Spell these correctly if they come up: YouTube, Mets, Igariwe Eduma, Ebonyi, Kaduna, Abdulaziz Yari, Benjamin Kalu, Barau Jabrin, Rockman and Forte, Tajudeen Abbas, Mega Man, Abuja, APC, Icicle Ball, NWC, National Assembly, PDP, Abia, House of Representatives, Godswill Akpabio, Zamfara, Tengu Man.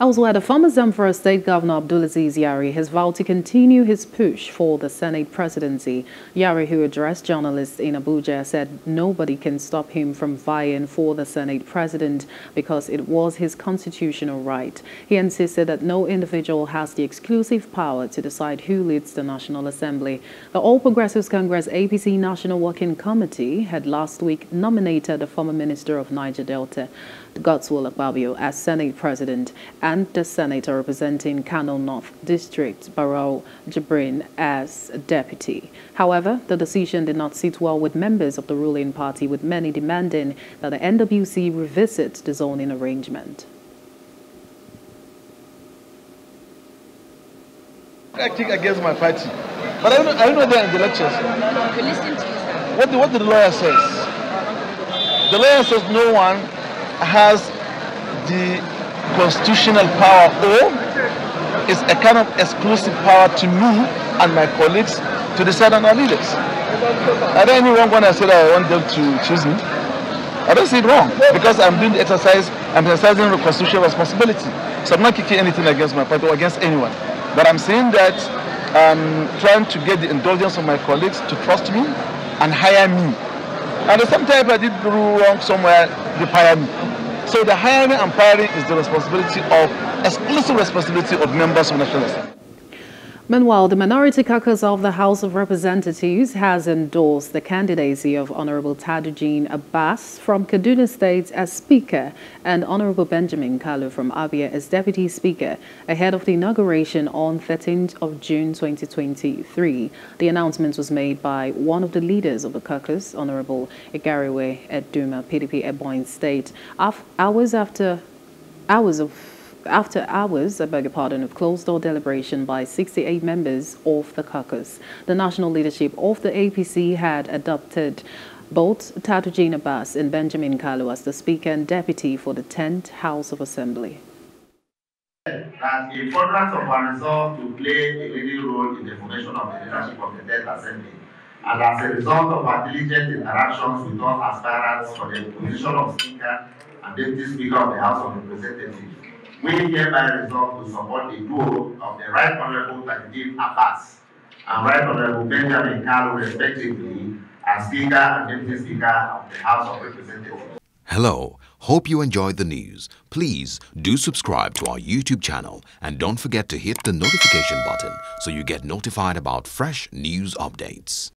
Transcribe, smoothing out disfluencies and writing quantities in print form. Elsewhere, the former Zamfara State Governor Abdulaziz Yari has vowed to continue his push for the Senate presidency. Yari, who addressed journalists in Abuja, said nobody can stop him from vying for the Senate president because it was his constitutional right. He insisted that no individual has the exclusive power to decide who leads the National Assembly. The All Progressives Congress APC National Working Committee had last week nominated the former Minister of Niger Delta, Godswill Akpabio, as Senate President, and the Senator representing Kano North District, Barau Jabrin, as Deputy. However, the decision did not sit well with members of the ruling party, with many demanding that the NWC revisit the zoning arrangement. I kick against my party, but I don't know they're in the lectures. We listen to you, sir. What the lawyer says? The lawyer says no one has the constitutional power, or is a kind of exclusive power to me and my colleagues to decide on our leaders. I don't anyone when I say that I want them to choose me. I don't see it wrong, because I'm doing the exercise, I'm exercising the constitutional responsibility. So I'm not kicking anything against my party or against anyone. But I'm saying that I'm trying to get the indulgence of my colleagues to trust me and hire me. And sometimes I did wrong somewhere, they hire me. So the hiring and firing is the responsibility of, exclusive responsibility of members of National Assembly. Meanwhile, the minority caucus of the House of Representatives has endorsed the candidacy of Honorable Tajudeen Abbas from Kaduna State as Speaker and Honorable Benjamin Kalu from Abia as Deputy Speaker ahead of the inauguration on 13th of June 2023. The announcement was made by one of the leaders of the caucus, Honorable Igariwe Eduma, PDP Ebonyi State, after hours of closed-door deliberation by 68 members of the caucus. The national leadership of the APC had adopted both Tajudeen Abbas and Benjamin Kalu as the Speaker and Deputy for the 10th House of Assembly. As a furtherance of our resolve to play a leading role in the formation of the leadership of the 10th Assembly, and as a result of our diligent interactions with all aspirants for the position of Speaker and Deputy Speaker of the House of Representatives, we hereby resolve to support the duo of the Right Honorable Tajudeen Abbas and Right Honorable Benjamin Kalu, respectively, as Speaker and Deputy Speaker of the House of Representatives. Hello, hope you enjoyed the news. Please do subscribe to our YouTube channel and don't forget to hit the notification button so you get notified about fresh news updates.